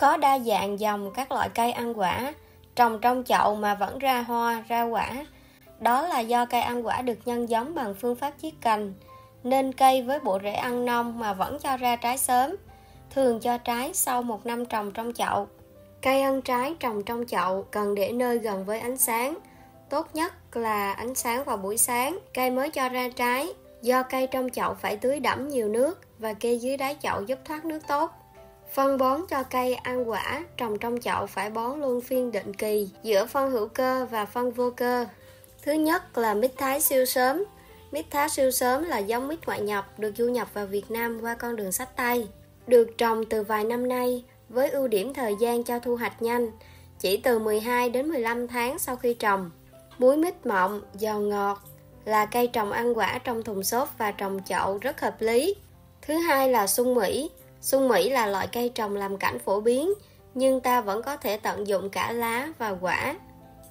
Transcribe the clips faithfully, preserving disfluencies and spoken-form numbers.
Có đa dạng dòng các loại cây ăn quả, trồng trong chậu mà vẫn ra hoa, ra quả. Đó là do cây ăn quả được nhân giống bằng phương pháp chiết cành, nên cây với bộ rễ ăn nông mà vẫn cho ra trái sớm, thường cho trái sau một năm trồng trong chậu. Cây ăn trái trồng trong chậu cần để nơi gần với ánh sáng, tốt nhất là ánh sáng vào buổi sáng, cây mới cho ra trái. Do cây trong chậu phải tưới đẫm nhiều nước và kê dưới đáy chậu giúp thoát nước tốt. Phân bón cho cây ăn quả trồng trong chậu phải bón luân phiên định kỳ giữa phân hữu cơ và phân vô cơ. Thứ nhất là mít Thái siêu sớm. Mít Thái siêu sớm là giống mít ngoại nhập được du nhập vào Việt Nam qua con đường sách tay. Được trồng từ vài năm nay với ưu điểm thời gian cho thu hoạch nhanh, chỉ từ mười hai đến mười lăm tháng sau khi trồng. Muối mít mọng, giò ngọt là cây trồng ăn quả trong thùng xốp và trồng chậu rất hợp lý. Thứ hai là sung Mỹ. Sung Mỹ là loại cây trồng làm cảnh phổ biến, nhưng ta vẫn có thể tận dụng cả lá và quả.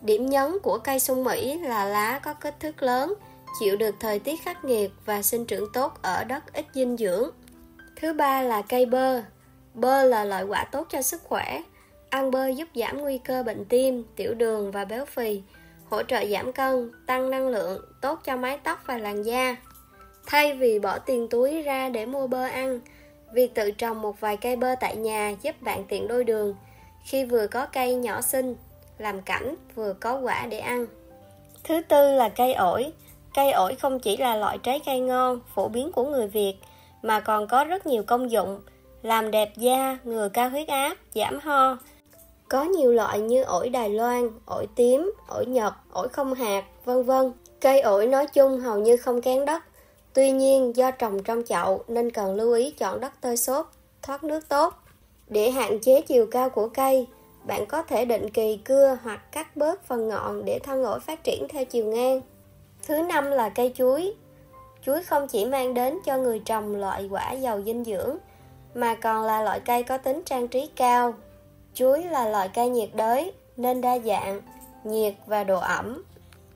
Điểm nhấn của cây sung Mỹ là lá có kích thước lớn, chịu được thời tiết khắc nghiệt và sinh trưởng tốt ở đất ít dinh dưỡng. Thứ ba là cây bơ. Bơ là loại quả tốt cho sức khỏe. Ăn bơ giúp giảm nguy cơ bệnh tim, tiểu đường và béo phì, hỗ trợ giảm cân, tăng năng lượng, tốt cho mái tóc và làn da. Thay vì bỏ tiền túi ra để mua bơ ăn, việc tự trồng một vài cây bơ tại nhà giúp bạn tiện đôi đường, khi vừa có cây nhỏ xinh làm cảnh, vừa có quả để ăn. Thứ tư là cây ổi. Cây ổi không chỉ là loại trái cây ngon, phổ biến của người Việt, mà còn có rất nhiều công dụng, làm đẹp da, ngừa cao huyết áp, giảm ho. Có nhiều loại như ổi Đài Loan, ổi tím, ổi Nhật, ổi không hạt, vân vân. Cây ổi nói chung hầu như không kén đất. Tuy nhiên, do trồng trong chậu nên cần lưu ý chọn đất tơi xốp, thoát nước tốt. Để hạn chế chiều cao của cây, bạn có thể định kỳ cưa hoặc cắt bớt phần ngọn để thân ổi phát triển theo chiều ngang. Thứ năm là cây chuối. Chuối không chỉ mang đến cho người trồng loại quả giàu dinh dưỡng, mà còn là loại cây có tính trang trí cao. Chuối là loại cây nhiệt đới nên đa dạng, nhiệt và độ ẩm.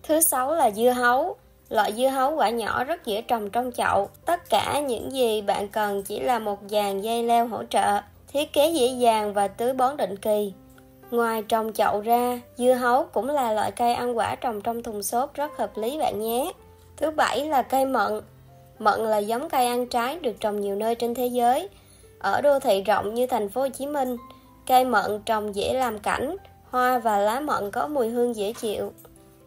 Thứ sáu là dưa hấu. Loại dưa hấu quả nhỏ rất dễ trồng trong chậu. Tất cả những gì bạn cần chỉ là một dàn dây leo hỗ trợ, thiết kế dễ dàng và tưới bón định kỳ. Ngoài trồng chậu ra, dưa hấu cũng là loại cây ăn quả trồng trong thùng xốp rất hợp lý bạn nhé. Thứ bảy là cây mận. Mận là giống cây ăn trái được trồng nhiều nơi trên thế giới. Ở đô thị rộng như thành phố Hồ Chí Minh, cây mận trồng dễ làm cảnh, hoa và lá mận có mùi hương dễ chịu.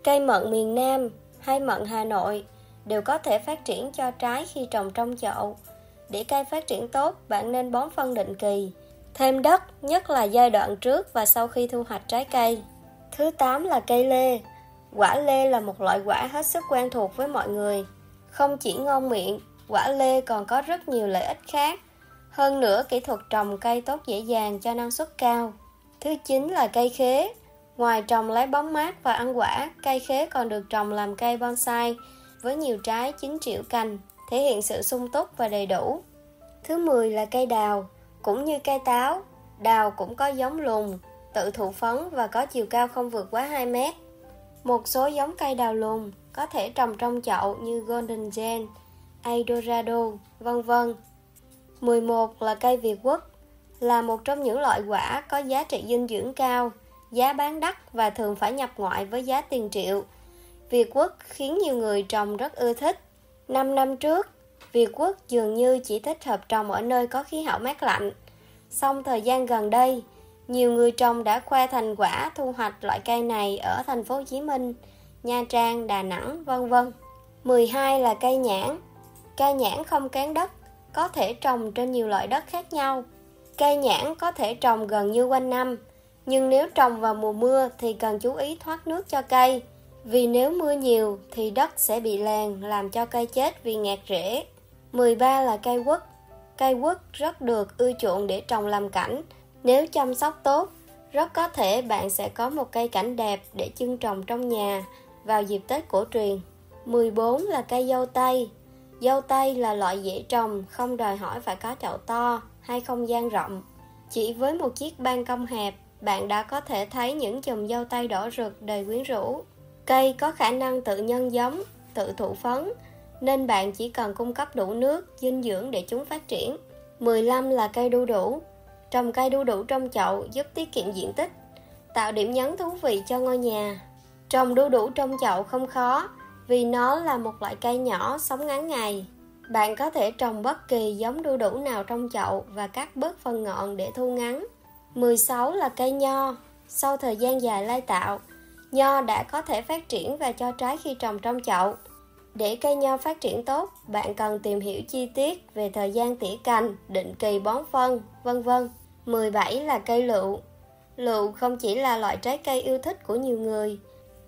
Cây mận miền Nam hay mận Hà Nội đều có thể phát triển cho trái khi trồng trong chậu. Để cây phát triển tốt, bạn nên bón phân định kỳ, thêm đất, nhất là giai đoạn trước và sau khi thu hoạch trái cây. Thứ tám là cây lê. Quả lê là một loại quả hết sức quen thuộc với mọi người. Không chỉ ngon miệng, quả lê còn có rất nhiều lợi ích khác. Hơn nữa, kỹ thuật trồng cây tốt dễ dàng cho năng suất cao. Thứ chín là cây khế. Ngoài trồng lấy bóng mát và ăn quả, cây khế còn được trồng làm cây bonsai với nhiều trái chín triệu cành, thể hiện sự sung túc và đầy đủ. Thứ mười là cây đào. Cũng như cây táo, đào cũng có giống lùn, tự thụ phấn và có chiều cao không vượt quá hai mét. Một số giống cây đào lùn có thể trồng trong chậu như Golden Gen, Eldorado, vân vân. mười một là cây Việt Quất. Là một trong những loại quả có giá trị dinh dưỡng cao, giá bán đắt và thường phải nhập ngoại với giá tiền triệu. Việt Quất khiến nhiều người trồng rất ưa thích. năm năm trước, Việt Quất dường như chỉ thích hợp trồng ở nơi có khí hậu mát lạnh. Song thời gian gần đây, nhiều người trồng đã khoe thành quả thu hoạch loại cây này ở thành phố Hồ Chí Minh, Nha Trang, Đà Nẵng, vân vân. mười hai là cây nhãn. Cây nhãn không kén đất, có thể trồng trên nhiều loại đất khác nhau. Cây nhãn có thể trồng gần như quanh năm, nhưng nếu trồng vào mùa mưa thì cần chú ý thoát nước cho cây, vì nếu mưa nhiều thì đất sẽ bị làn làm cho cây chết vì ngạt rễ. mười ba là cây quất. Cây quất rất được ưa chuộng để trồng làm cảnh. Nếu chăm sóc tốt, rất có thể bạn sẽ có một cây cảnh đẹp để chưng trồng trong nhà vào dịp Tết cổ truyền. mười bốn là cây dâu tây. Dâu tây là loại dễ trồng, không đòi hỏi phải có chậu to hay không gian rộng. Chỉ với một chiếc ban công hẹp, bạn đã có thể thấy những chùm dâu tây đỏ rực đầy quyến rũ. Cây có khả năng tự nhân giống, tự thụ phấn, nên bạn chỉ cần cung cấp đủ nước, dinh dưỡng để chúng phát triển. mười lăm là cây đu đủ. Trồng cây đu đủ trong chậu giúp tiết kiệm diện tích, tạo điểm nhấn thú vị cho ngôi nhà. Trồng đu đủ trong chậu không khó vì nó là một loại cây nhỏ sống ngắn ngày. Bạn có thể trồng bất kỳ giống đu đủ nào trong chậu và cắt bớt phần ngọn để thu ngắn. mười sáu là cây nho. Sau thời gian dài lai tạo, nho đã có thể phát triển và cho trái khi trồng trong chậu. Để cây nho phát triển tốt, bạn cần tìm hiểu chi tiết về thời gian tỉa cành, định kỳ bón phân, vân vân. mười bảy là cây lựu. Lựu không chỉ là loại trái cây yêu thích của nhiều người,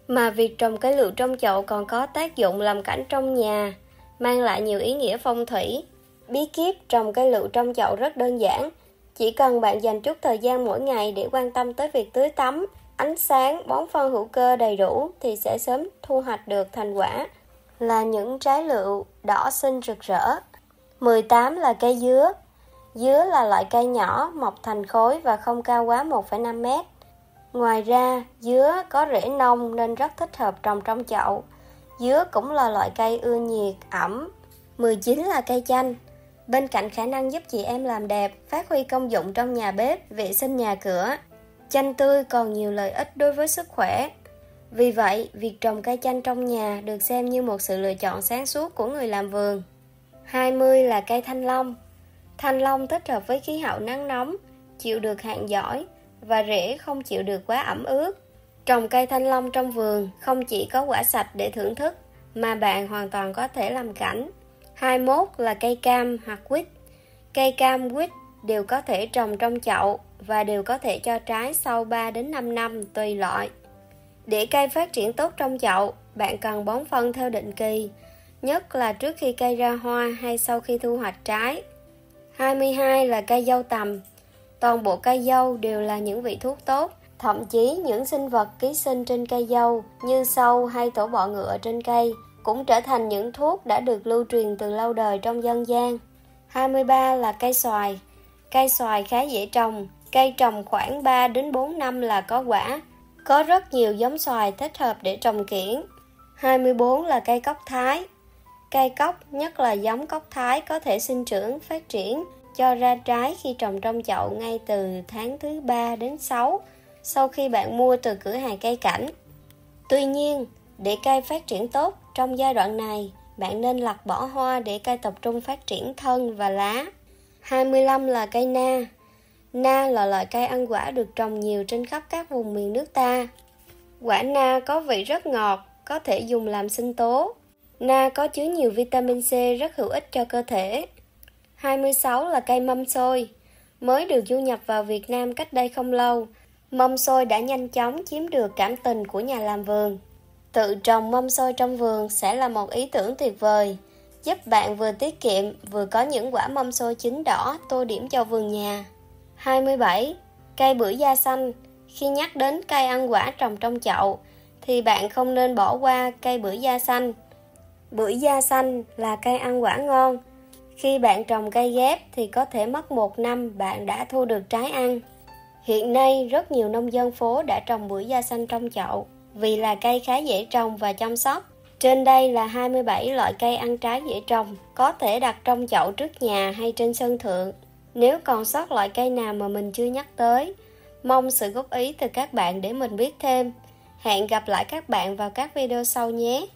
mà việc trồng cây lựu trong chậu còn có tác dụng làm cảnh trong nhà, mang lại nhiều ý nghĩa phong thủy. Bí kíp trồng cây lựu trong chậu rất đơn giản, chỉ cần bạn dành chút thời gian mỗi ngày để quan tâm tới việc tưới tắm, ánh sáng, bón phân hữu cơ đầy đủ thì sẽ sớm thu hoạch được thành quả là những trái lựu đỏ xinh rực rỡ. mười tám là cây dứa. Dứa là loại cây nhỏ, mọc thành khối và không cao quá một phẩy năm mét. Ngoài ra, dứa có rễ nông nên rất thích hợp trồng trong chậu. Dứa cũng là loại cây ưa nhiệt, ẩm. mười chín là cây chanh. Bên cạnh khả năng giúp chị em làm đẹp, phát huy công dụng trong nhà bếp, vệ sinh nhà cửa, chanh tươi còn nhiều lợi ích đối với sức khỏe. Vì vậy, việc trồng cây chanh trong nhà được xem như một sự lựa chọn sáng suốt của người làm vườn. hai mươi là cây thanh long. Thanh long thích hợp với khí hậu nắng nóng, chịu được hạn giỏi và rễ không chịu được quá ẩm ướt. Trồng cây thanh long trong vườn không chỉ có quả sạch để thưởng thức, mà bạn hoàn toàn có thể làm cảnh. hai mươi mốt là cây cam hoặc quýt. Cây cam, quýt đều có thể trồng trong chậu và đều có thể cho trái sau ba đến năm năm tùy loại. Để cây phát triển tốt trong chậu, bạn cần bón phân theo định kỳ, nhất là trước khi cây ra hoa hay sau khi thu hoạch trái. hai mươi hai là cây dâu tằm. Toàn bộ cây dâu đều là những vị thuốc tốt, thậm chí những sinh vật ký sinh trên cây dâu như sâu hay tổ bọ ngựa trên cây cũng trở thành những thuốc đã được lưu truyền từ lâu đời trong dân gian. hai mươi ba là cây xoài. Cây xoài khá dễ trồng, cây trồng khoảng ba đến bốn năm là có quả. Có rất nhiều giống xoài thích hợp để trồng kiểng. hai mươi bốn là cây cóc thái. Cây cóc, nhất là giống cóc thái, có thể sinh trưởng, phát triển, cho ra trái khi trồng trong chậu ngay từ tháng thứ ba đến sáu sau khi bạn mua từ cửa hàng cây cảnh. Tuy nhiên, để cây phát triển tốt, trong giai đoạn này, bạn nên lặt bỏ hoa để cây tập trung phát triển thân và lá. hai mươi lăm là cây na. Na là loại cây ăn quả được trồng nhiều trên khắp các vùng miền nước ta. Quả na có vị rất ngọt, có thể dùng làm sinh tố. Na có chứa nhiều vitamin C rất hữu ích cho cơ thể. hai mươi sáu là cây mâm xôi. Mới được du nhập vào Việt Nam cách đây không lâu, mâm xôi đã nhanh chóng chiếm được cảm tình của nhà làm vườn. Tự trồng mâm xôi trong vườn sẽ là một ý tưởng tuyệt vời, giúp bạn vừa tiết kiệm, vừa có những quả mâm xôi chín đỏ tô điểm cho vườn nhà. hai mươi bảy Cây bưởi da xanh. Khi nhắc đến cây ăn quả trồng trong chậu, thì bạn không nên bỏ qua cây bưởi da xanh. Bưởi da xanh là cây ăn quả ngon. Khi bạn trồng cây ghép thì có thể mất một năm bạn đã thu được trái ăn. Hiện nay rất nhiều nông dân phố đã trồng bưởi da xanh trong chậu vì là cây khá dễ trồng và chăm sóc. Trên đây là hai mươi bảy loại cây ăn trái dễ trồng, có thể đặt trong chậu trước nhà hay trên sân thượng. Nếu còn sót loại cây nào mà mình chưa nhắc tới, mong sự góp ý từ các bạn để mình biết thêm. Hẹn gặp lại các bạn vào các video sau nhé!